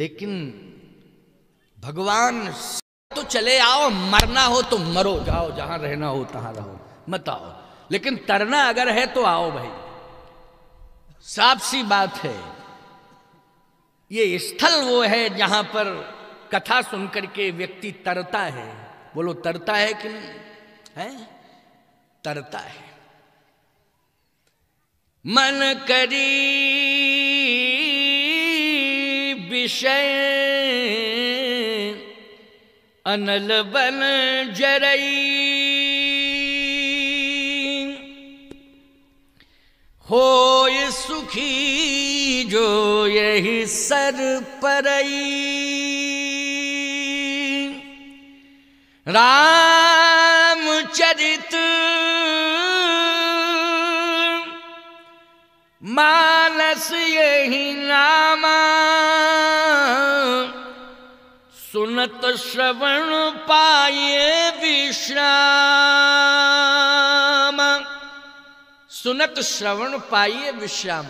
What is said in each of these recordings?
लेकिन भगवान तो चले आओ, मरना हो तो मरो, जाओ जहां रहना हो तहां रहो, मत आओ, लेकिन तरना अगर है तो आओ भाई। साफ सी बात है, ये स्थल वो है जहां पर कथा सुनकर के व्यक्ति तरता है। बोलो तरता है कि नहीं? है, तरता है। मन करी विषय अनल बन जरई, होय सुखी जो यही सर परई। रामचरित मानस यही नामा, सुनत श्रवण पाये विश्राम। सुनत श्रवण पाइए विश्राम,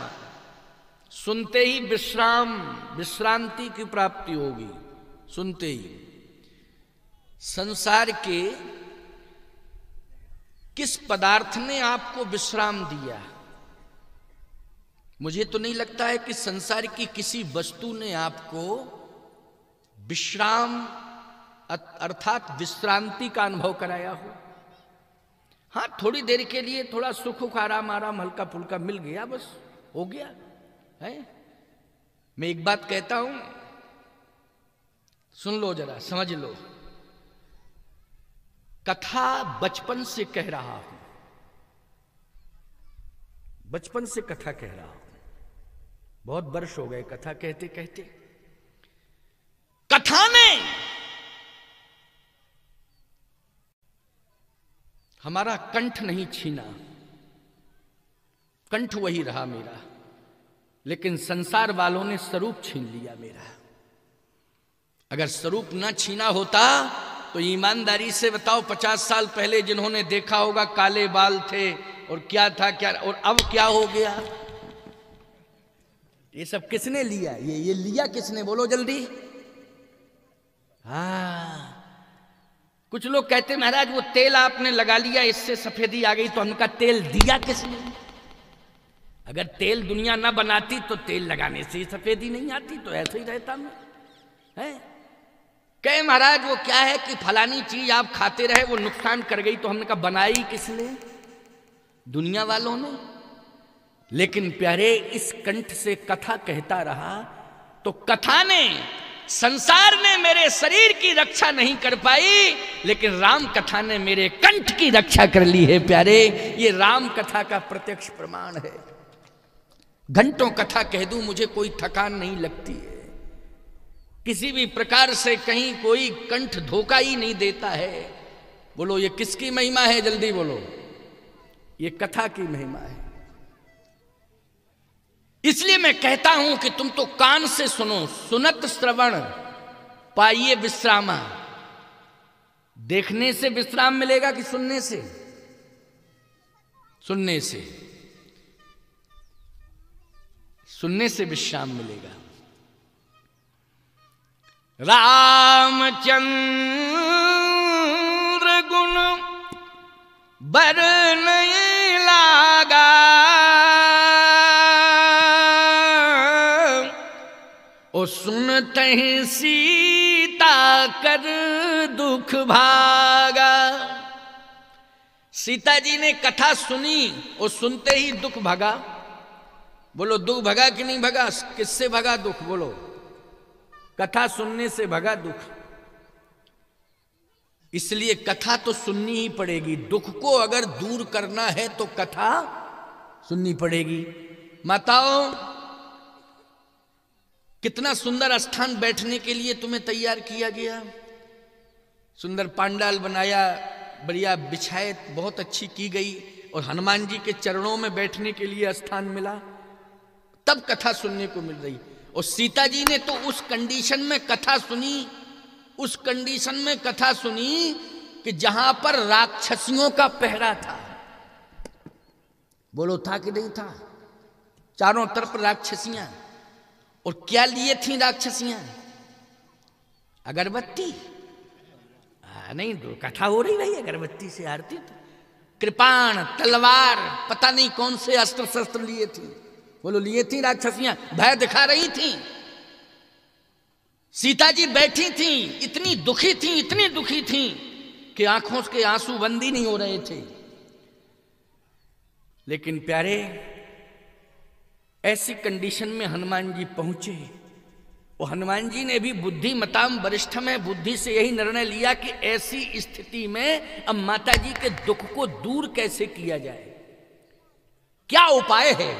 सुनते ही विश्राम, विश्रांति की प्राप्ति होगी। सुनते ही संसार के किस पदार्थ ने आपको विश्राम दिया? मुझे तो नहीं लगता है कि संसार की किसी वस्तु ने आपको विश्राम अर्थात विश्रांति का अनुभव कराया हो। हाँ, थोड़ी देर के लिए थोड़ा सुख उख आराम आराम हल्का फुल्का मिल गया, बस हो गया है। मैं एक बात कहता हूं, सुन लो जरा, समझ लो। कथा बचपन से कह रहा हूं, बचपन से कथा कह रहा हूं, बहुत वर्ष हो गए कथा कहते कहते। कथा ने हमारा कंठ नहीं छीना, कंठ वही रहा मेरा, लेकिन संसार वालों ने स्वरूप छीन लिया मेरा। अगर स्वरूप ना छीना होता तो ईमानदारी से बताओ, 50 साल पहले जिन्होंने देखा होगा काले बाल थे और क्या था क्या, और अब क्या हो गया। ये सब किसने लिया? ये लिया किसने? बोलो जल्दी। हाँ, कुछ लोग कहते महाराज वो तेल आपने लगा लिया इससे सफेदी आ गई, तो हमने तेल दिया किसने? अगर तेल दुनिया ना बनाती तो तेल लगाने से ही सफेदी नहीं आती, तो ऐसे ही रहता मैं है। कहे महाराज वो क्या है कि फलानी चीज आप खाते रहे वो नुकसान कर गई, तो हमने कहा बनाई किसने? दुनिया वालों ने। लेकिन प्यारे, इस कंठ से कथा कहता रहा, तो कथा ने, संसार ने मेरे शरीर की रक्षा नहीं कर पाई, लेकिन राम कथा ने मेरे कंठ की रक्षा कर ली है। प्यारे, ये राम कथा का प्रत्यक्ष प्रमाण है। घंटों कथा कह दूं, मुझे कोई थकान नहीं लगती है, किसी भी प्रकार से कहीं कोई कंठ धोखा ही नहीं देता है। बोलो ये किसकी महिमा है? जल्दी बोलो, ये कथा की महिमा है। इसलिए मैं कहता हूं कि तुम तो कान से सुनो, सुनत श्रवण पाइए विश्रामा। देखने से विश्राम मिलेगा कि सुनने से? सुनने से, सुनने से विश्राम मिलेगा। रामचंद्र गुण बरनय लागा, ओ सुनते हैं सीता कर दुख भागा। सीता जी ने कथा सुनी और सुनते ही दुख भगा। बोलो दुख भगा कि नहीं भगा? किससे भगा दुख? बोलो, कथा सुनने से भगा दुख। इसलिए कथा तो सुननी ही पड़ेगी, दुख को अगर दूर करना है तो कथा सुननी पड़ेगी। माताओं, कितना सुंदर स्थान बैठने के लिए तुम्हें तैयार किया गया, सुंदर पांडाल बनाया, बढ़िया बिछायत बहुत अच्छी की गई, और हनुमान जी के चरणों में बैठने के लिए स्थान मिला, तब कथा सुनने को मिल रही। और सीता जी ने तो उस कंडीशन में कथा सुनी, उस कंडीशन में कथा सुनी कि जहां पर राक्षसियों का पहरा था। बोलो था कि नहीं था? चारों तरफ राक्षसियां, और क्या लिए थी राक्षसियां? अगरबत्ती। नहीं, कथा हो रही भाई, अगरबत्ती से आरती। कृपाण, तलवार, पता नहीं कौन से अस्त्र शस्त्र लिए थी। बोलो, लिए थी राक्षसियां, भय दिखा रही थी। सीता जी बैठी थी, इतनी दुखी थी, इतनी दुखी थी कि आंखों के आंसू बंदी नहीं हो रहे थे। लेकिन प्यारे, ऐसी कंडीशन में हनुमान जी पहुंचे। और हनुमान जी ने भी बुद्धि मताम वरिष्ठ में बुद्धि से यही निर्णय लिया कि ऐसी स्थिति में अब माता जी के दुख को दूर कैसे किया जाए, क्या उपाय है।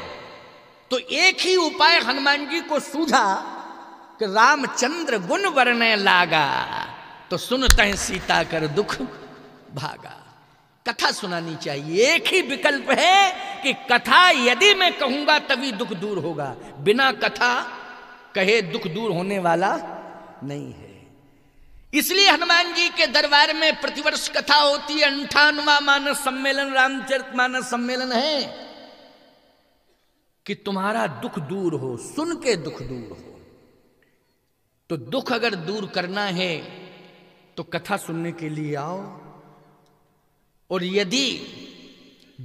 तो एक ही उपाय हनुमान जी को सूझा कि रामचंद्र गुण वर्णे लागा, तो सुनते हैं सीता कर दुख भागा। कथा सुनानी चाहिए। एक ही विकल्प है कि कथा यदि मैं कहूंगा तभी दुख दूर होगा, बिना कथा कहे दुख दूर होने वाला नहीं है। इसलिए हनुमान जी के दरबार में प्रतिवर्ष कथा होती है। 58वां मानस सम्मेलन, रामचरित मानस सम्मेलन है कि तुम्हारा दुख दूर हो, सुन के दुख दूर हो। तो दुख अगर दूर करना है तो कथा सुनने के लिए आओ, और यदि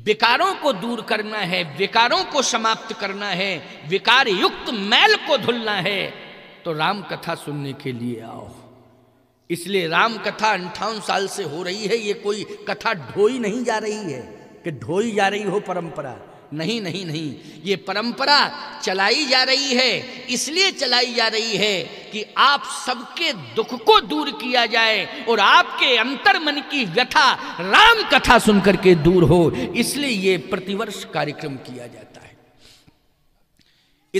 विकारों को दूर करना है, विकारों को समाप्त करना है, विकार युक्त मैल को धुलना है, तो राम कथा सुनने के लिए आओ। इसलिए राम कथा 58 साल से हो रही है। ये कोई कथा ढोई नहीं जा रही है कि ढोई जा रही हो परंपरा, नहीं, ये परंपरा चलाई जा रही है। इसलिए चलाई जा रही है कि आप सबके दुख को दूर किया जाए और आपके अंतर्मन की व्यथा राम कथा सुनकर के दूर हो। इसलिए ये प्रतिवर्ष कार्यक्रम किया जाता है।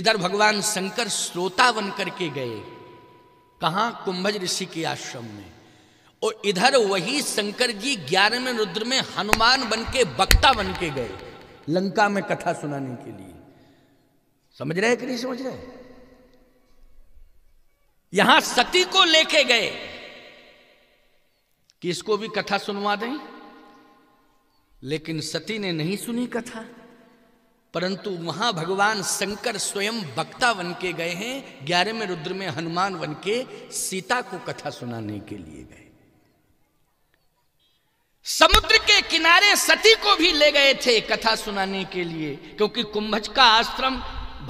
इधर भगवान शंकर श्रोता बन करके गए, कहाँ? कुंभज ऋषि के आश्रम में। और इधर वही शंकर जी 11वें रुद्र में हनुमान बन के, वक्ता बन के गए लंका में कथा सुनाने के लिए। समझ रहे कि नहीं समझ रहे? यहां सती को लेके गए कि इसको भी कथा सुनवा दें, लेकिन सती ने नहीं सुनी कथा। परंतु वहां भगवान शंकर स्वयं वक्ता बन के गए हैं, 11वें रुद्र में हनुमान बन के सीता को कथा सुनाने के लिए गए। समुद्र के किनारे सती को भी ले गए थे कथा सुनाने के लिए, क्योंकि कुंभज का आश्रम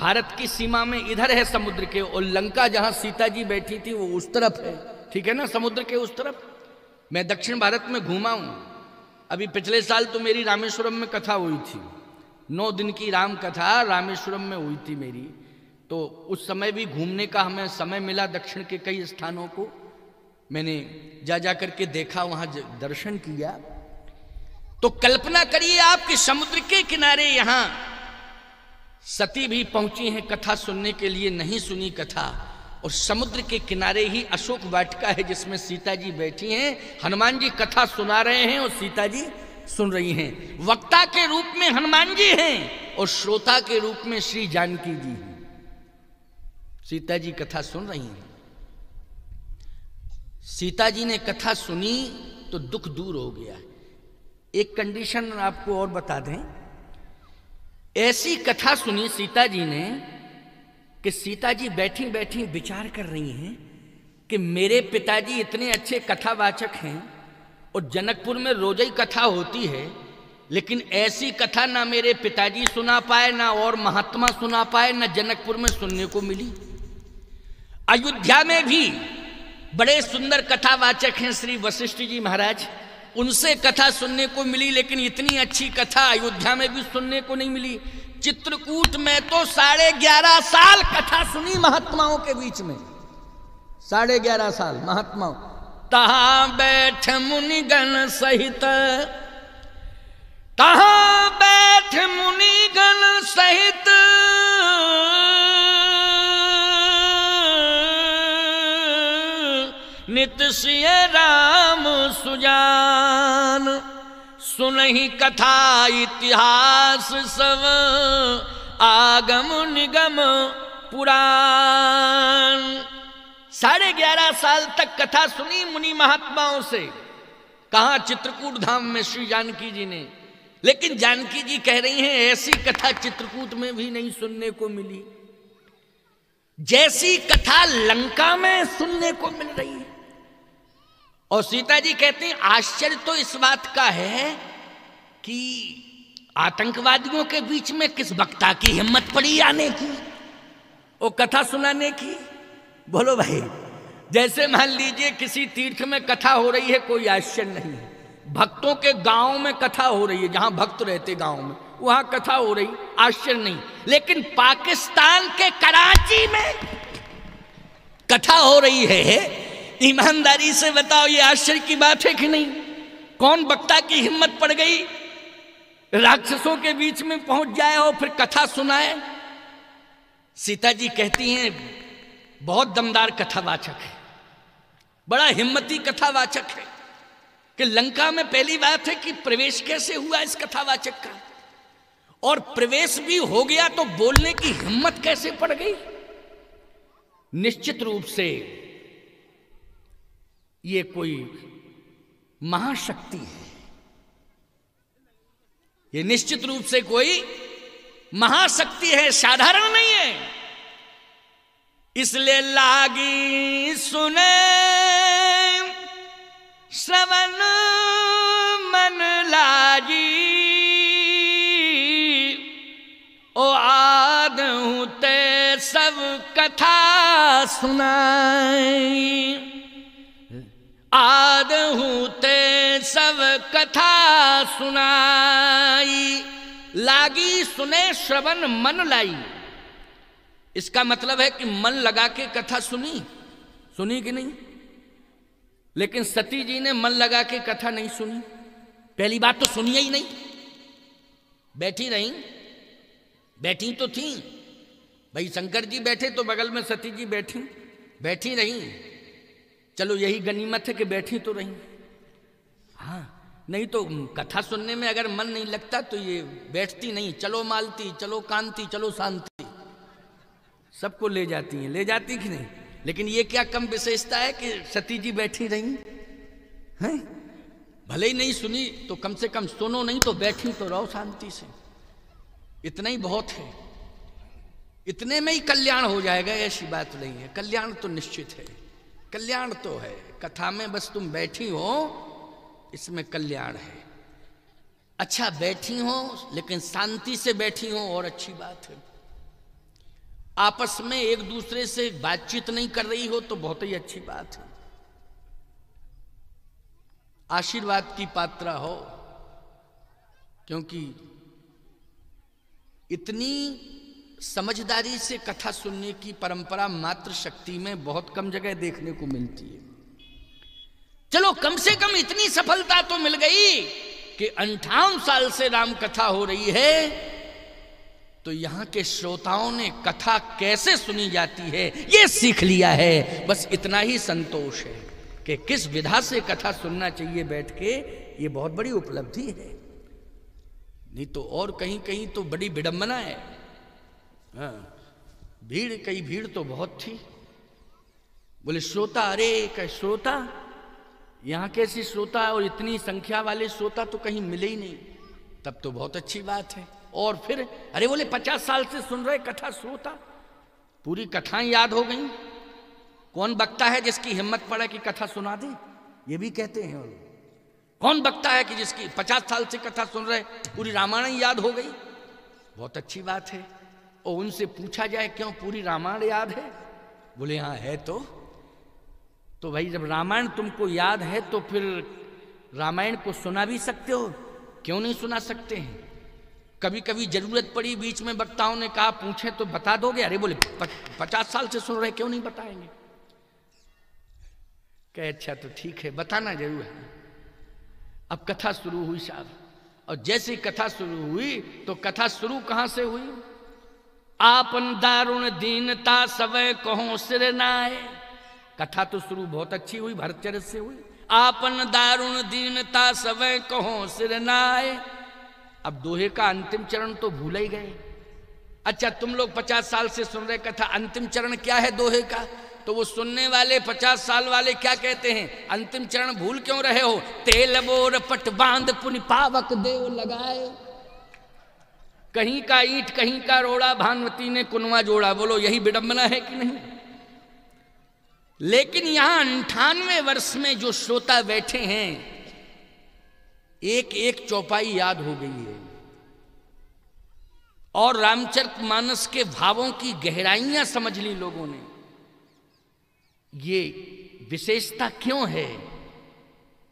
भारत की सीमा में इधर है समुद्र के, और लंका जहां सीता जी बैठी थी वो उस तरफ है। ठीक है ना, समुद्र के उस तरफ। मैं दक्षिण भारत में घूमा हूं। अभी पिछले साल तो मेरी रामेश्वरम में कथा हुई थी, 9 दिन की राम कथा रामेश्वरम में हुई थी मेरी। तो उस समय भी घूमने का हमें समय मिला, दक्षिण के कई स्थानों को मैंने जा करके देखा, वहां दर्शन किया। तो कल्पना करिए आप कि समुद्र के किनारे यहां सती भी पहुंची हैं कथा सुनने के लिए, नहीं सुनी कथा। और समुद्र के किनारे ही अशोक वाटिका है जिसमें सीता जी बैठी हैं, हनुमान जी कथा सुना रहे हैं और सीता जी सुन रही हैं। वक्ता के रूप में हनुमान जी हैं और श्रोता के रूप में श्री जानकी जी हैं। सीता जी कथा सुन रही हैं। सीता जी ने कथा सुनी तो दुख दूर हो गया। एक कंडीशन आपको और बता दें, ऐसी कथा सुनी सीता जी ने कि सीता जी बैठी बैठी विचार कर रही हैं कि मेरे पिताजी इतने अच्छे कथावाचक हैं और जनकपुर में रोज ही कथा होती है, लेकिन ऐसी कथा ना मेरे पिताजी सुना पाए, ना और महात्मा सुना पाए, ना जनकपुर में सुनने को मिली। अयोध्या में भी बड़े सुंदर कथावाचक हैं श्री वशिष्ठ जी महाराज, उनसे कथा सुनने को मिली, लेकिन इतनी अच्छी कथा अयोध्या में भी सुनने को नहीं मिली। चित्रकूट में तो 11.5 साल कथा सुनी महात्माओं के बीच में, 11.5 साल महात्माओं। तहां बैठ मुनिगण सहित, तहां बैठ मुनिगण सहित, नित सिए राम सुजान। सुनहि कथा इतिहास सब, आगम निगम पुराण। 11.5 साल तक कथा सुनी मुनि महात्माओं से, कहा चित्रकूट धाम में श्री जानकी जी ने। लेकिन जानकी जी कह रही हैं ऐसी कथा चित्रकूट में भी नहीं सुनने को मिली, जैसी कथा लंका में सुनने को मिल रही है। और सीता जी कहते हैं आश्चर्य तो इस बात का है कि आतंकवादियों के बीच में किस वक्ता की हिम्मत पड़ी आने की, वो कथा सुनाने की। बोलो भाई, जैसे मान लीजिए किसी तीर्थ में कथा हो रही है, कोई आश्चर्य नहीं है। भक्तों के गांव में कथा हो रही है, जहां भक्त रहते गांव में, वहां कथा हो रही, आश्चर्य नहीं। लेकिन पाकिस्तान के कराची में कथा हो रही है, ईमानदारी से बताओ ये आश्चर्य की बात है कि नहीं? कौन वक्ता की हिम्मत पड़ गई राक्षसों के बीच में पहुंच जाए और फिर कथा सुनाए। सीता जी कहती हैं बहुत दमदार कथावाचक है, बड़ा हिम्मती कथावाचक है कि लंका में पहली बात है कि प्रवेश कैसे हुआ इस कथावाचक का, और प्रवेश भी हो गया तो बोलने की हिम्मत कैसे पड़ गई। निश्चित रूप से ये कोई महाशक्ति है, ये निश्चित रूप से कोई महाशक्ति है, साधारण नहीं है। इसलिए लागी सुने श्रवण मन लागी ओ आदहु ते सब कथा सुनाई, आदहु ते सब कथा सुनाई। लागी सुने श्रवण मन लाई, इसका मतलब है कि मन लगा के कथा सुनी, सुनी कि नहीं? लेकिन सती जी ने मन लगा के कथा नहीं सुनी। पहली बात तो सुनिए ही नहीं, बैठी नहीं, बैठी तो थी भाई, शंकर जी बैठे तो बगल में सती जी बैठी, बैठी नहीं, चलो यही गनीमत है कि बैठी तो रही। हाँ, नहीं तो कथा सुनने में अगर मन नहीं लगता तो ये बैठती नहीं, चलो मालती, चलो कांति, चलो शांति, सबको ले जाती हैं, ले जाती कि नहीं? लेकिन ये क्या कम विशेषता है कि सती जी बैठी रही हैं। भले ही नहीं सुनी तो कम से कम सुनो, नहीं तो बैठी तो रहो शांति से, इतना ही बहुत है, इतने में ही कल्याण हो जाएगा, ऐसी बात नहीं है। कल्याण तो निश्चित है, कल्याण तो है, कथा में बस तुम बैठी हो, इसमें कल्याण है। अच्छा बैठी हो लेकिन शांति से बैठी हो और अच्छी बात है। आपस में एक दूसरे से बातचीत नहीं कर रही हो तो बहुत ही अच्छी बात है, आशीर्वाद की पात्र हो, क्योंकि इतनी समझदारी से कथा सुनने की परंपरा मातृ शक्ति में बहुत कम जगह देखने को मिलती है। चलो कम से कम इतनी सफलता तो मिल गई कि 58 साल से राम कथा हो रही है, तो यहां के श्रोताओं ने कथा कैसे सुनी जाती है ये सीख लिया है। बस इतना ही संतोष है कि किस विधा से कथा सुनना चाहिए बैठ के, ये बहुत बड़ी उपलब्धि है। नहीं तो और कहीं कहीं तो बड़ी विडंबना है। हाँ, भीड़, कई भीड़ तो बहुत थी। बोले श्रोता, अरे क्या श्रोता, यहाँ कैसी श्रोता और इतनी संख्या वाले श्रोता तो कहीं मिले ही नहीं, तब तो बहुत अच्छी बात है। और फिर अरे बोले 50 साल से सुन रहे कथा श्रोता, पूरी कथाएं याद हो गई, कौन वक्ता है जिसकी हिम्मत पड़ा कि कथा सुना दे, ये भी कहते हैं। कौन वक्ता है कि जिसकी 50 साल से कथा सुन रहे, पूरी रामायण याद हो गई, बहुत अच्छी बात है। और उनसे पूछा जाए क्यों पूरी रामायण याद है? बोले हाँ है। तो भाई जब रामायण तुमको याद है तो फिर रामायण को सुना भी सकते हो, क्यों नहीं सुना सकते हैं? कभी कभी जरूरत पड़ी, बीच में वक्ताओं ने कहा पूछे तो बता दोगे? अरे बोले 50 साल से सुन रहे, क्यों नहीं बताएंगे? कहे अच्छा तो ठीक है, बताना जरूर है। अब कथा शुरू हुई साहब, और जैसे कथा शुरू हुई तो कथा शुरू कहाँ से हुई? आपन दारुण दीनता सवै कहो सिर नाए। कथा तो शुरू बहुत अच्छी हुई, भरतचरित से हुई। आपन दारुण दीनता सवै कहो सिर नाए। अब दोहे का अंतिम चरण तो भूल ही गए। अच्छा तुम लोग 50 साल से सुन रहे कथा, अंतिम चरण क्या है दोहे का? तो वो सुनने वाले 50 साल वाले क्या कहते हैं? अंतिम चरण भूल क्यों रहे हो? तेल बोर पट बांध पुनि पावक देव लगाए। कहीं का ईट कहीं का रोड़ा, भानुमती ने कुनवा जोड़ा। बोलो यही विडंबना है कि नहीं? लेकिन यहां 98 वर्ष में जो श्रोता बैठे हैं, एक एक चौपाई याद हो गई है और रामचरितमानस के भावों की गहराइयां समझ ली लोगों ने। ये विशेषता क्यों है?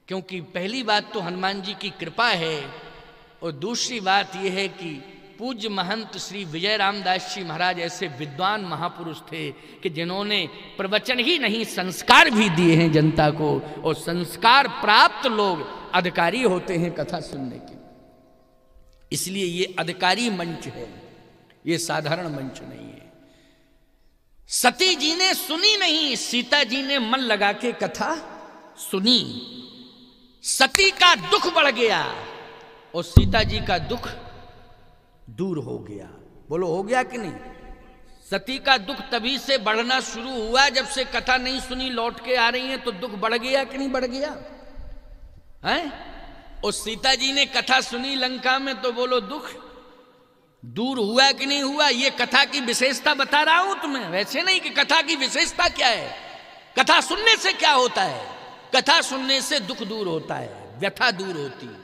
क्योंकि पहली बात तो हनुमान जी की कृपा है और दूसरी बात यह है कि पूज्य महंत श्री विजय रामदास जी महाराज ऐसे विद्वान महापुरुष थे कि जिन्होंने प्रवचन ही नहीं संस्कार भी दिए हैं जनता को, और संस्कार प्राप्त लोग अधिकारी होते हैं कथा सुनने के। इसलिए ये अधिकारी मंच है, ये साधारण मंच नहीं है। सती जी ने सुनी नहीं, सीता जी ने मन लगा के कथा सुनी। सती का दुख बढ़ गया और सीता जी का दुख दूर हो गया। बोलो हो गया कि नहीं? सती का दुख तभी से बढ़ना शुरू हुआ जब से कथा नहीं सुनी, लौट के आ रही है तो दुख बढ़ गया कि नहीं बढ़ गया है? और सीता जी ने कथा सुनी लंका में तो बोलो दुख दूर हुआ कि नहीं हुआ? ये कथा की विशेषता बता रहा हूं तुम्हें, वैसे नहीं कि कथा की विशेषता क्या है। कथा सुनने से क्या होता है? कथा सुनने से दुख दूर होता है, व्यथा दूर होती है।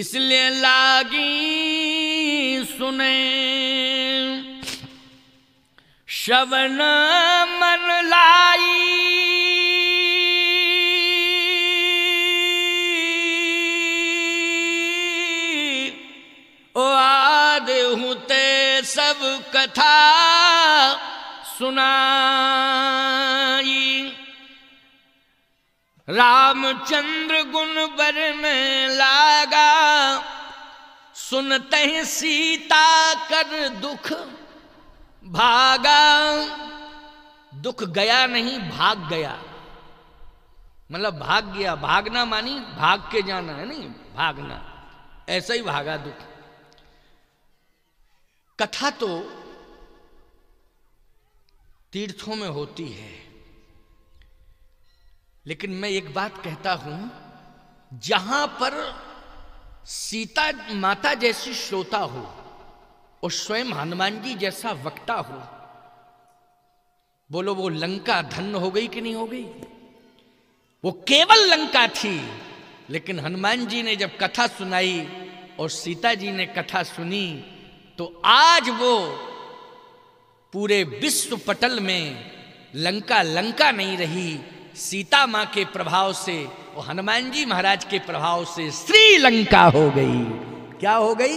इसलिए लागी सुने श्रवण मन लाई, ओ आदि हुते सब कथा सुनाई। रामचंद्र गुण बरने लागा, सुनते हैं सीता कर दुख भागा। दुख गया नहीं, भाग गया। मतलब भाग गया, भागना मानी भाग के जाना है, नहीं भागना, ऐसा ही भागा दुख। कथा तो तीर्थों में होती है, लेकिन मैं एक बात कहता हूं, जहां पर सीता माता जैसी श्रोता हो और स्वयं हनुमान जी जैसा वक्ता हो, बोलो वो लंका धन्य हो गई कि नहीं हो गई? वो केवल लंका थी, लेकिन हनुमान जी ने जब कथा सुनाई और सीता जी ने कथा सुनी तो आज वो पूरे विश्व पटल में लंका लंका नहीं रही, सीता मां के प्रभाव से और हनुमान जी महाराज के प्रभाव से श्रीलंका हो गई। क्या हो गई?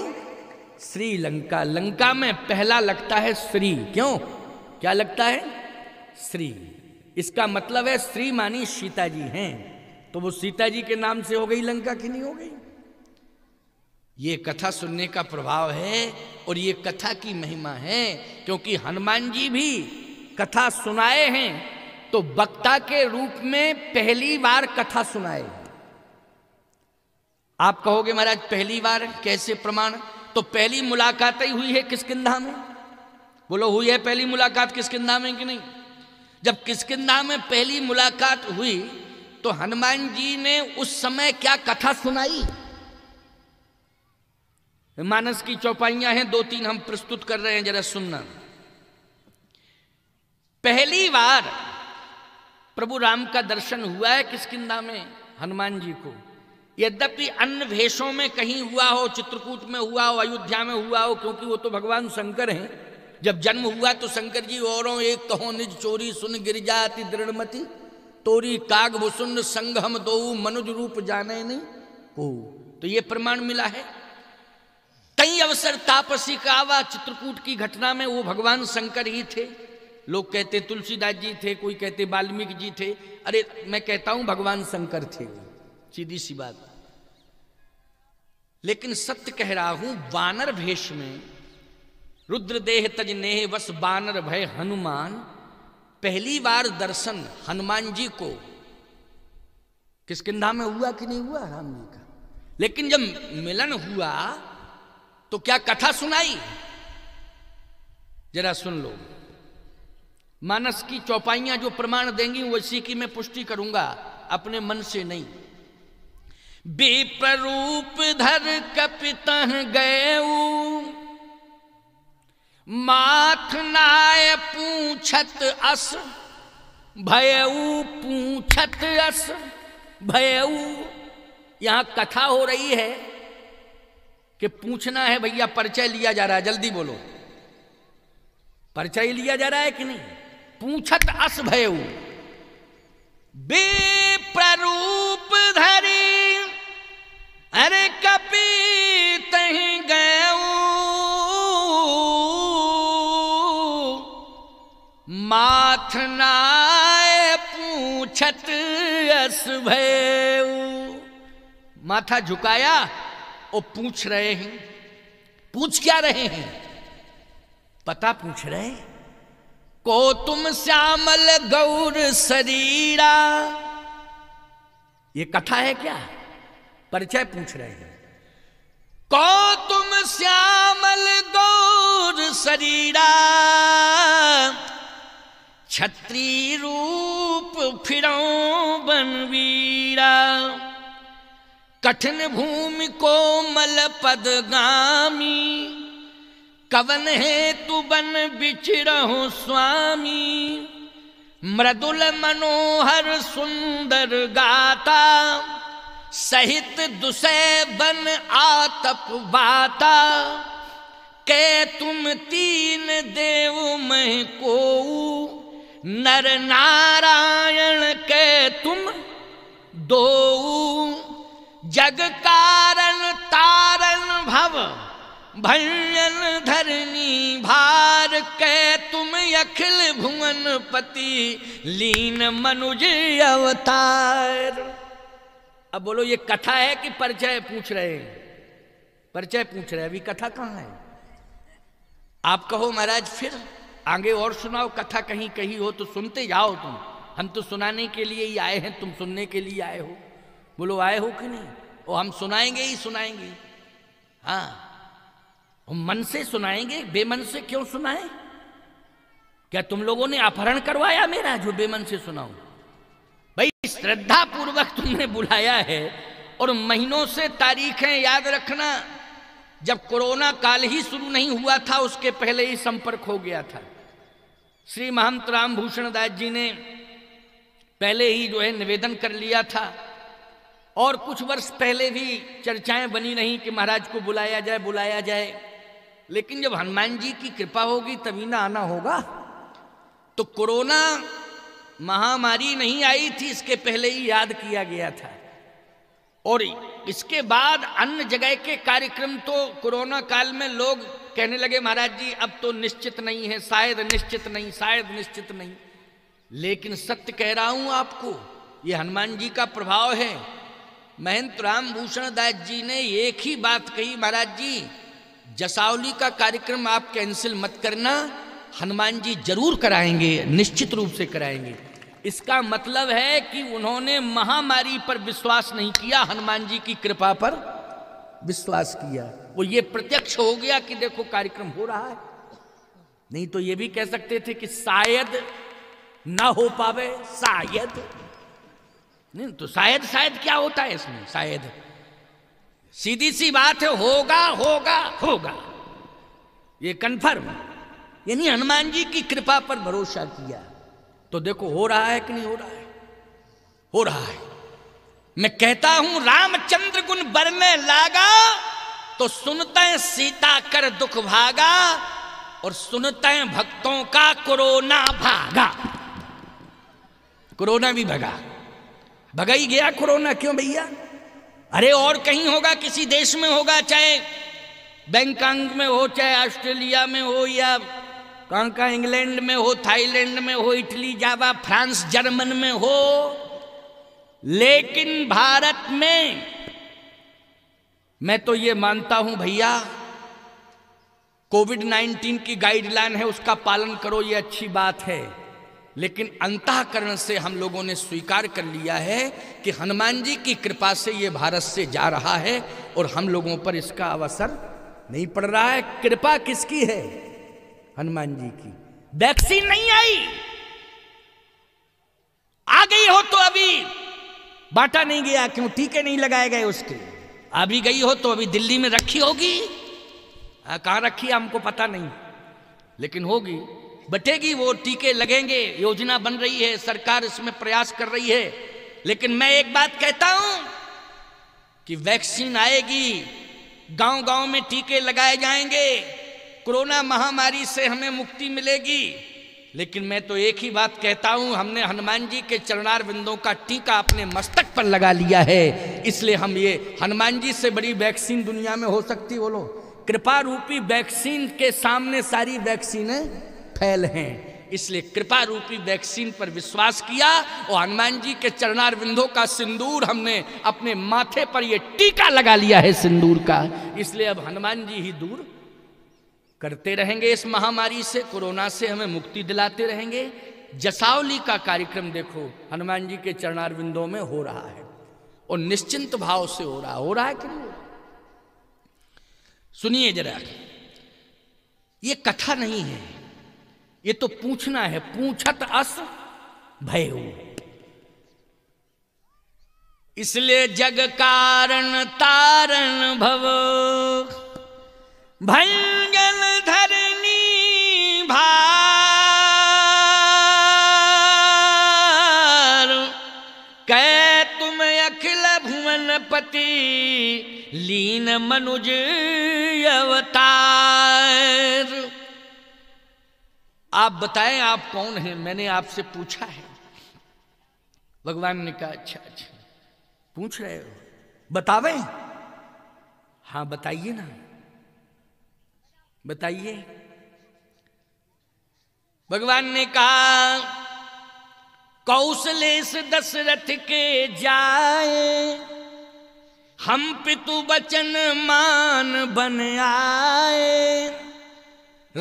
श्रीलंका। लंका में पहला लगता है श्री, क्यों? क्या लगता है? श्री। इसका मतलब है श्री मानी सीता जी हैं, तो वो सीता जी के नाम से हो गई लंका की नहीं हो गई। ये कथा सुनने का प्रभाव है और ये कथा की महिमा है, क्योंकि हनुमान जी भी कथा सुनाए हैं तो वक्ता के रूप में पहली बार कथा सुनाए। आप कहोगे महाराज पहली बार कैसे प्रमाण? तो पहली मुलाकात ही हुई है किष्किंधा में। बोलो हुई है पहली मुलाकात किष्किंधा में कि नहीं? जब किष्किंधा में पहली मुलाकात हुई तो हनुमान जी ने उस समय क्या कथा सुनाई? मानस की चौपाइयां हैं 2-3, हम प्रस्तुत कर रहे हैं, जरा सुनना। पहली बार प्रभु राम का दर्शन हुआ है किष्किंधा में हनुमान जी को। यद्यपि अन्य भेषों में कहीं हुआ हो, चित्रकूट में हुआ हो, अयोध्या में हुआ हो, क्योंकि वो तो भगवान शंकर हैं। जब जन्म हुआ तो शंकर जी औरों एक कहो निज चोरी, सुन गिरिजा अति दृढ़मति, तोरी काग भुसुन संगम दो, मनुज रूप जाने नहीं हो। तो ये प्रमाण मिला है। कई अवसर तापसी का आवा, चित्रकूट की घटना में वो भगवान शंकर ही थे। लोग कहते तुलसीदास जी थे, कोई कहते वाल्मीकि जी थे, अरे मैं कहता हूं भगवान शंकर थे, सीधी सी बात। लेकिन सत्य कह रहा हूं, वानर भेष में रुद्रदेह तज नेह वस वानर भय हनुमान, पहली बार दर्शन हनुमान जी को किष्किंधा में हुआ कि नहीं हुआ राम जी का? लेकिन जब मिलन हुआ तो क्या कथा सुनाई? जरा सुन लो। मानस की चौपाइयां जो प्रमाण देंगी वैसी की मैं पुष्टि करूंगा, अपने मन से नहीं। विप्ररूप धर कपितह गयऊ माथ नाय पूछत अस भयऊ पूछत अस भयऊ। यहां कथा हो रही है कि पूछना है भैया परिचय लिया जा रहा है, जल्दी बोलो परिचय लिया जा रहा है कि नहीं। पूछत अस भयऊ विप्ररूप धरी अरे कपि तहि गयऊ माथ नाय पूछत अस भयऊ। माथा झुकाया और पूछ रहे हैं, पूछ क्या रहे हैं पता पूछ रहे हैं। को तुम श्यामल गौर शरीरा, ये कथा है क्या, परिचय पूछ रहे हैं। को तुम श्यामल गौर शरीरा छत्री रूप फिरो बनवीरा कठिन भूमि कोमल पदगामी कवन है तू बन बिचरहु स्वामी। मृदुल मनोहर सुंदर गाता सहित दुसै बन आतप बाता के तुम तीन देव मह को नर नारायण के तुम दो। जग कारण तारण भव भंजन धरनी भार के तुम अखिल भुवन पति लीन मनुज अवतार। अब बोलो ये कथा है कि परिचय पूछ रहे हैं, परिचय पूछ रहे हैं, अभी कथा कहाँ है। आप कहो महाराज फिर आगे और सुनाओ, कथा कहीं कहीं हो तो सुनते जाओ तुम, हम तो सुनाने के लिए ही आए हैं, तुम सुनने के लिए आए हो। बोलो आए हो कि नहीं, और हम सुनाएंगे ही सुनाएंगे। हाँ हम मन से सुनाएंगे, बेमन से क्यों सुनाएं। क्या तुम लोगों ने अपहरण करवाया मेरा जो बेमन से सुनाऊं। भाई श्रद्धा पूर्वक तुमने बुलाया है और महीनों से तारीखें याद रखना। जब कोरोना काल ही शुरू नहीं हुआ था उसके पहले ही संपर्क हो गया था। श्री महंत राम भूषण दास जी ने पहले ही जो है निवेदन कर लिया था और कुछ वर्ष पहले भी चर्चाएं बनी नहीं कि महाराज को बुलाया जाए बुलाया जाए, लेकिन जब हनुमान जी की कृपा होगी तभी ना आना होगा। तो कोरोना महामारी नहीं आई थी इसके पहले ही याद किया गया था। और इसके बाद अन्य जगह के कार्यक्रम तो कोरोना काल में लोग कहने लगे महाराज जी अब तो निश्चित नहीं है, शायद निश्चित नहीं, शायद निश्चित नहीं। लेकिन सत्य कह रहा हूं आपको, ये हनुमान जी का प्रभाव है। महंत राम भूषण दास जी ने एक ही बात कही, महाराज जी जसावली का कार्यक्रम आप कैंसिल मत करना, हनुमान जी जरूर कराएंगे, निश्चित रूप से कराएंगे। इसका मतलब है कि उन्होंने महामारी पर विश्वास नहीं किया, हनुमान जी की कृपा पर विश्वास किया। वो ये प्रत्यक्ष हो गया कि देखो कार्यक्रम हो रहा है, नहीं तो ये भी कह सकते थे कि शायद ना हो पावे, शायद नहीं तो शायद, शायद क्या होता है इसमें, शायद सीधी सी बात है होगा होगा होगा, ये कंफर्म। यानी हनुमान जी की कृपा पर भरोसा किया। तो देखो हो रहा है कि नहीं हो रहा है, हो रहा है। मैं कहता हूं रामचंद्र गुण बरने लागा तो सुनते सीता कर दुख भागा और सुनते भक्तों का कोरोना भागा। कोरोना भी भगा, भगा ही गया कोरोना, क्यों भैया। अरे और कहीं होगा, किसी देश में होगा, चाहे बैंकॉक में हो, चाहे ऑस्ट्रेलिया में हो, या कहाँ कहाँ इंग्लैंड में हो, थाईलैंड में हो, इटली, जावा, फ्रांस, जर्मन में हो, लेकिन भारत में मैं तो ये मानता हूं भैया कोविड-19 की गाइडलाइन है, उसका पालन करो, ये अच्छी बात है। लेकिन अंतःकरण से हम लोगों ने स्वीकार कर लिया है कि हनुमान जी की कृपा से ये भारत से जा रहा है और हम लोगों पर इसका अवसर नहीं पड़ रहा है। कृपा किसकी है, हनुमान जी की। वैक्सीन नहीं आई, आ गई हो तो अभी बांटा नहीं गया क्यों, टीके नहीं लगाए गए उसके। अभी गई हो तो अभी दिल्ली में रखी होगी, कहाँ रखी हमको पता नहीं, लेकिन होगी, बटेगी वो, टीके लगेंगे, योजना बन रही है, सरकार इसमें प्रयास कर रही है। लेकिन मैं एक बात कहता हूं कि वैक्सीन आएगी, गांव गांव में टीके लगाए जाएंगे, कोरोना महामारी से हमें मुक्ति मिलेगी। लेकिन मैं तो एक ही बात कहता हूं, हमने हनुमान जी के चरणारविंदों का टीका अपने मस्तक पर लगा लिया है, इसलिए हम ये हनुमान जी से बड़ी वैक्सीन दुनिया में हो सकती, बोलो, कृपा रूपी वैक्सीन के सामने सारी वैक्सीनें फैल हैं। इसलिए कृपा रूपी वैक्सीन पर विश्वास किया और हनुमान जी के चरणारविंदों का सिंदूर हमने अपने माथे पर ये टीका लगा लिया है सिंदूर का, इसलिए अब हनुमान जी ही दूर करते रहेंगे इस महामारी से, कोरोना से हमें मुक्ति दिलाते रहेंगे। जसावली का कार्यक्रम देखो हनुमान जी के चरणारविंदों में हो रहा है और निश्चिंत भाव से हो रहा है कि नहीं। सुनिए जरा, ये कथा नहीं है, ये तो पूछना है, पूछत अस भयउ। इसलिए जग कारण तारण भव भंजन धरनी भार, कै तुम अखिल भुवनपति लीन मनुज अवतार। आप बताएं आप कौन हैं, मैंने आपसे पूछा है। भगवान ने कहा अच्छा पूछ रहे हो, बतावें? हाँ बताइए ना, बताइए। भगवान ने कहा कौशलेश दशरथ के जाए, हम पितु बचन मान बन आए,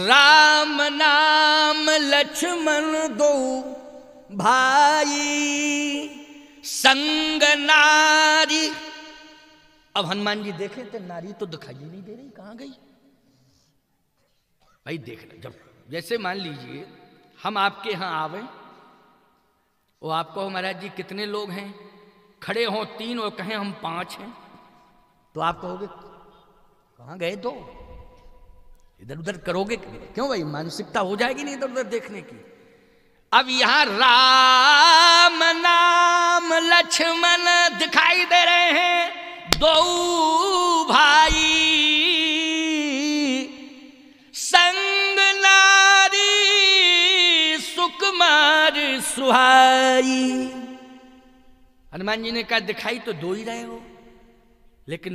राम नाम लक्ष्मण दो भाई संग नारी। अब हनुमान जी देखे तो नारी तो दिखाई नहीं दे रही, कहां गई भाई। देखना, जब जैसे मान लीजिए हम आपके यहां आवे वो आपको महाराज जी कितने लोग हैं, खड़े हों 3 और कहें हम 5 हैं, तो आप कहोगे कहां गए 2, इधर उधर करोगे क्यों भाई, मानसिकता हो जाएगी नहीं इधर उधर देखने की। अब यहां राम नाम लक्ष्मण दिखाई दे रहे हैं, 2 भाई संग नारी सुकुमार सुहाई। हनुमान जी ने कहा दिखाई तो 2 ही रहे हो, लेकिन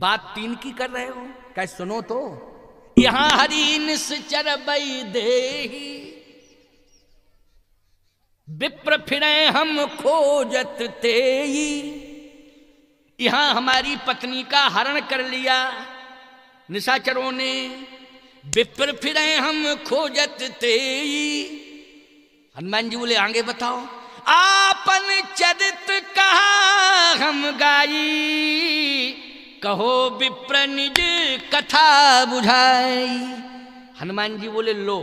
बात 3 की कर रहे हो, क्या सुनो तो, यहां हरि निश्चर बई देही विप्र फिरे हम खोजत तेई। यहां हमारी पत्नी का हरण कर लिया निशाचरों ने, विप्र फिरे हम खोजत तेई। हनुमान जी बोले आगे बताओ, आपन चरित कहा हम गाई, कहो विप्र निज कथा बुझाई। हनुमान जी बोले लो,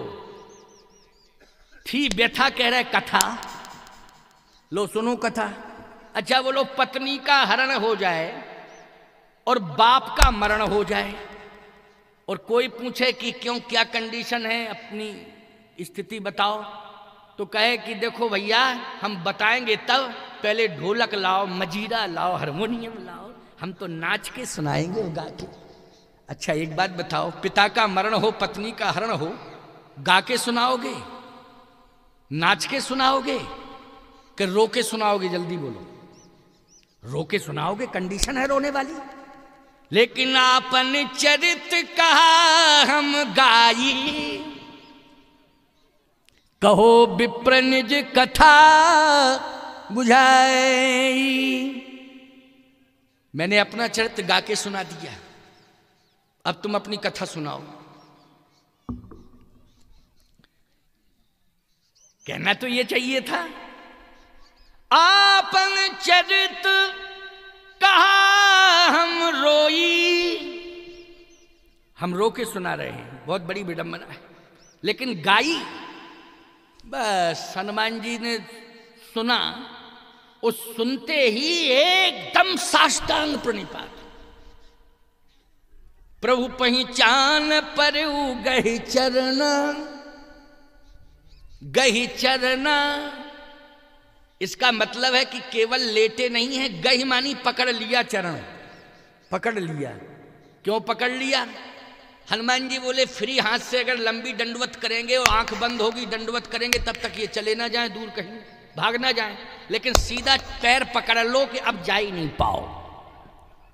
थी व्यथा कह रहे कथा, लो सुनो कथा। अच्छा बोलो, पत्नी का हरण हो जाए और बाप का मरण हो जाए और कोई पूछे कि क्यों, क्या कंडीशन है, अपनी स्थिति बताओ, तो कहे कि देखो भैया हम बताएंगे तब, पहले ढोलक लाओ, मजीरा लाओ, हारमोनियम लाओ, हम तो नाच के सुनाएंगे गा के। अच्छा एक बात बताओ, पिता का मरण हो, पत्नी का हरण हो, गा के सुनाओगे, नाच के सुनाओगे कि रो के सुनाओगे, जल्दी बोलो, रो के सुनाओगे, कंडीशन है रोने वाली। लेकिन आपन चरित कहा हम गाई, कहो विप्र निज कथा बुझाई। मैंने अपना चरित्र गा के सुना दिया, अब तुम अपनी कथा सुनाओ। कहना तो ये चाहिए था, आपन चरित्र कहा हम रोई, हम रो के सुना रहे हैं, बहुत बड़ी विडंबना है, लेकिन गाई। बस हनुमान जी ने सुना वो सुनते ही एकदम साष्टांग प्रणिपात। प्रभु पहिचान पर गही चरना, इसका मतलब है कि केवल लेटे नहीं है, गही मानी पकड़ लिया, चरण पकड़ लिया। क्यों पकड़ लिया? हनुमान जी बोले फ्री हाथ से अगर लंबी दंडवत करेंगे और आंख बंद होगी दंडवत करेंगे तब तक ये चले ना जाए, दूर कहीं भाग ना जाए, लेकिन सीधा पैर पकड़ लो कि अब जा ही नहीं पाओ।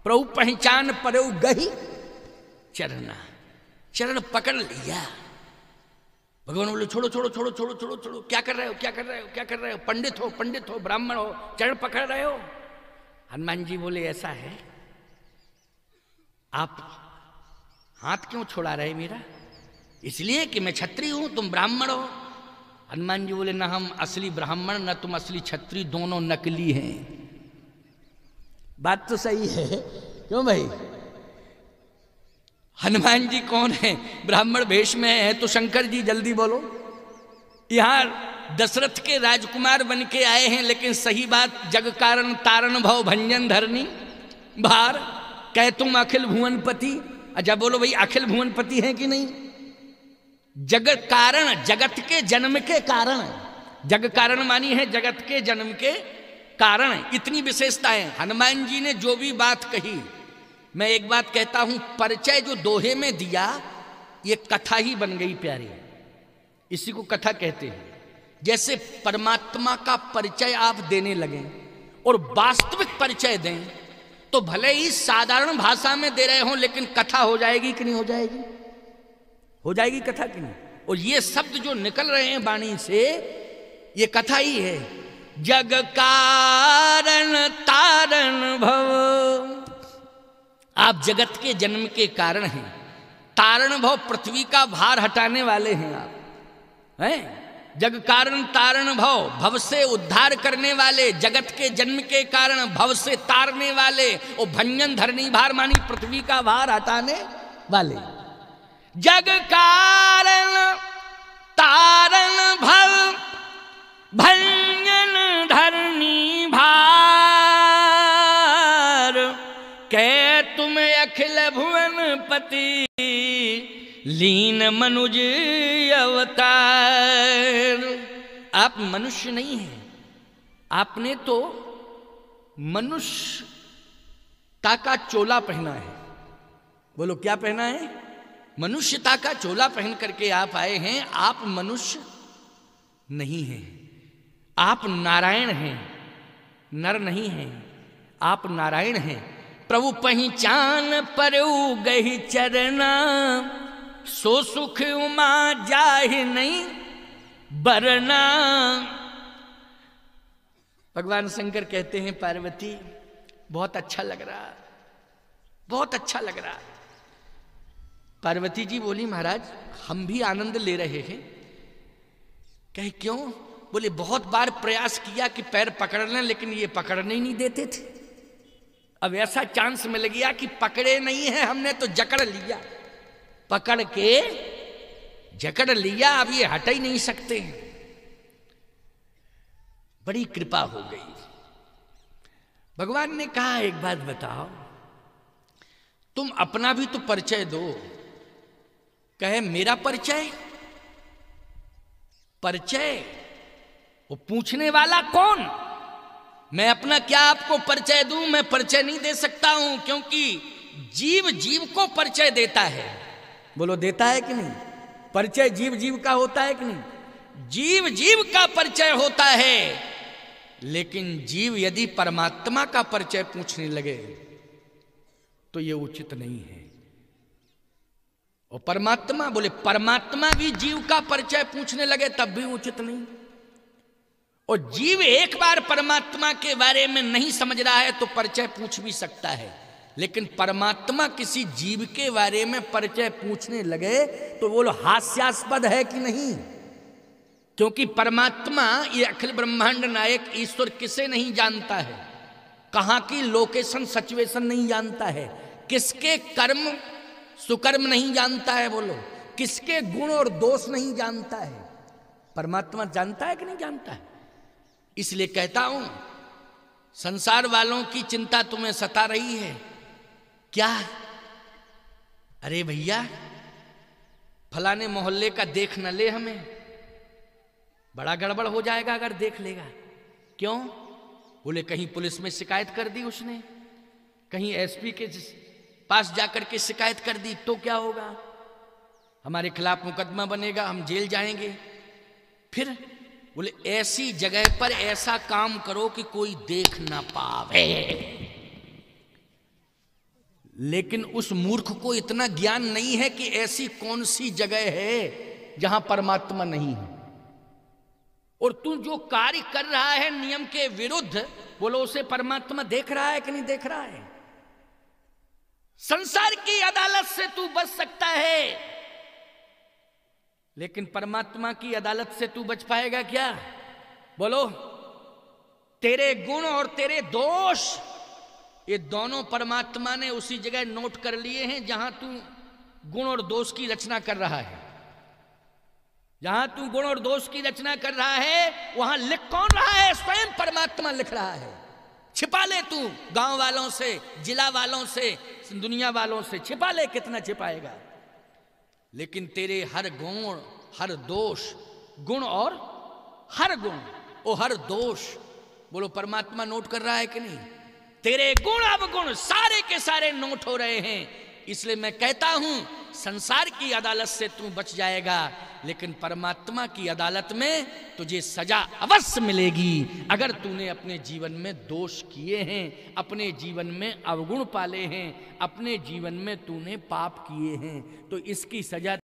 प्रभु पहचान पड़े गही चरना, चरण पकड़ लिया। भगवान बोले छोड़ो छोड़ो छोड़ो छोड़ो छोड़ो छोड़ो, क्या कर रहे हो क्या कर रहे हो क्या कर रहे हो, पंडित हो ब्राह्मण हो, चरण पकड़ रहे हो। हनुमान जी बोले ऐसा है, आप हाथ क्यों छोड़ा रहे मेरा? इसलिए कि मैं क्षत्रिय हूं, तुम ब्राह्मण हो। हनुमान जी बोले ना हम असली ब्राह्मण ना तुम असली क्षत्रिय, दोनों नकली हैं। बात तो सही है, क्यों भाई? हनुमान जी कौन है? ब्राह्मण भेष में है। तो शंकर जी जल्दी बोलो, यहाँ दशरथ के राजकुमार बन के आए हैं, लेकिन सही बात जग कारण तारण भव भंजन धरनी भार कह तुम अखिल भुवनपति। अच्छा बोलो भाई अखिल भुवनपति हैं कि नहीं? जग कारण, जगत के जन्म के कारण, जग कारण मानी है जगत के जन्म के कारण। इतनी विशेषताएं हनुमान जी ने जो भी बात कही, मैं एक बात कहता हूं, परिचय जो दोहे में दिया ये कथा ही बन गई प्यारे, इसी को कथा कहते हैं। जैसे परमात्मा का परिचय आप देने लगें और वास्तविक परिचय दें तो भले ही साधारण भाषा में दे रहे हों लेकिन कथा हो जाएगी कि नहीं हो जाएगी? हो जाएगी कथा कि नहीं? और ये शब्द जो निकल रहे हैं वाणी से ये कथा ही है। जग कारण तारण भव, आप जगत के जन्म के कारण हैं, तारण भव पृथ्वी का भार हटाने वाले हैं आप हैं। जग कारण तारण भव, भव से उद्धार करने वाले, जगत के जन्म के कारण भव से तारने वाले, और भंजन धरनी भार मानी पृथ्वी का भार हटाने वाले। जग कारण तारण भव भंजन धरनी भार कह तुम अखिल भुवनपति लीन मनुज अवतार। आप मनुष्य नहीं हैं, आपने तो मनुष्यता का चोला पहना है। बोलो क्या पहना है? मनुष्यता का चोला पहन करके आप आए हैं। आप मनुष्य नहीं हैं, आप नारायण हैं, नर नहीं हैं, आप नारायण हैं। प्रभु पहिचान परऊ गही चरना सो सुख उमा जाहि नहीं बरना। भगवान शंकर कहते हैं पार्वती बहुत अच्छा लग रहा, बहुत अच्छा लग रहा। पार्वती जी बोली महाराज हम भी आनंद ले रहे हैं। कहे क्यों? बोले बहुत बार प्रयास किया कि पैर पकड़ लें लेकिन ये पकड़ने ही नहीं देते थे, अब ऐसा चांस मिल गया कि पकड़े नहीं है हमने तो जकड़ लिया, पकड़ के जकड़ लिया, अब ये हट ही नहीं सकते। बड़ी कृपा हो गई। भगवान ने कहा एक बात बताओ, तुम अपना भी तो परिचय दो। कहे मेरा परिचय? परिचय वो पूछने वाला कौन? मैं अपना क्या आपको परिचय दूं? मैं परिचय नहीं दे सकता हूं, क्योंकि जीव जीव को परिचय देता है। बोलो देता है कि नहीं? परिचय जीव जीव का होता है कि नहीं? जीव जीव का परिचय होता है, लेकिन जीव यदि परमात्मा का परिचय पूछने लगे तो यह उचित नहीं है। और परमात्मा बोले परमात्मा भी जीव का परिचय पूछने लगे तब भी उचित नहीं। और जीव एक बार परमात्मा के बारे में नहीं समझ रहा है तो परिचय पूछ भी सकता है, लेकिन परमात्मा किसी जीव के बारे में परिचय पूछने लगे तो वो हास्यास्पद है कि नहीं? क्योंकि परमात्मा ये अखिल ब्रह्मांड नायक ईश्वर किसे नहीं जानता है, कहाँ की लोकेशन सिचुएशन नहीं जानता है, किसके कर्म सुकर्म नहीं जानता है, बोलो किसके गुण और दोष नहीं जानता है। परमात्मा जानता है कि नहीं जानता है? इसलिए कहता हूं संसार वालों की चिंता तुम्हें सता रही है क्या? अरे भैया फलाने मोहल्ले का देख न ले हमें, बड़ा गड़बड़ हो जाएगा अगर देख लेगा। क्यों? बोले कहीं पुलिस में शिकायत कर दी उसने, कहीं एसपी के पास जाकर के शिकायत कर दी तो क्या होगा? हमारे खिलाफ मुकदमा बनेगा, हम जेल जाएंगे। फिर बोले ऐसी जगह पर ऐसा काम करो कि कोई देख ना पावे। लेकिन उस मूर्ख को इतना ज्ञान नहीं है कि ऐसी कौन सी जगह है जहां परमात्मा नहीं है। और तू जो कार्य कर रहा है नियम के विरुद्ध, बोलो उसे परमात्मा देख रहा है कि नहीं देख रहा है? संसार की अदालत से तू बच सकता है लेकिन परमात्मा की अदालत से तू बच पाएगा क्या? बोलो। तेरे गुण और तेरे दोष ये दोनों परमात्मा ने उसी जगह नोट कर लिए हैं जहां तू गुण और दोष की रचना कर रहा है। जहां तू गुण और दोष की रचना कर रहा है वहां लिख कौन रहा है? स्वयं परमात्मा लिख रहा है। छिपा ले तू गांव वालों से, जिला वालों से, दुनिया वालों से, छिपा ले कितना छिपाएगा। लेकिन तेरे हर गुण हर दोष, गुण और हर गुण ओ हर दोष, बोलो परमात्मा नोट कर रहा है कि नहीं? तेरे गुण अवगुण सारे के सारे नोट हो रहे हैं। इसलिए मैं कहता हूं संसार की अदालत से तू बच जाएगा लेकिन परमात्मा की अदालत में तुझे सजा अवश्य मिलेगी अगर तूने अपने जीवन में दोष किए हैं, अपने जीवन में अवगुण पाले हैं, अपने जीवन में तूने पाप किए हैं, तो इसकी सजा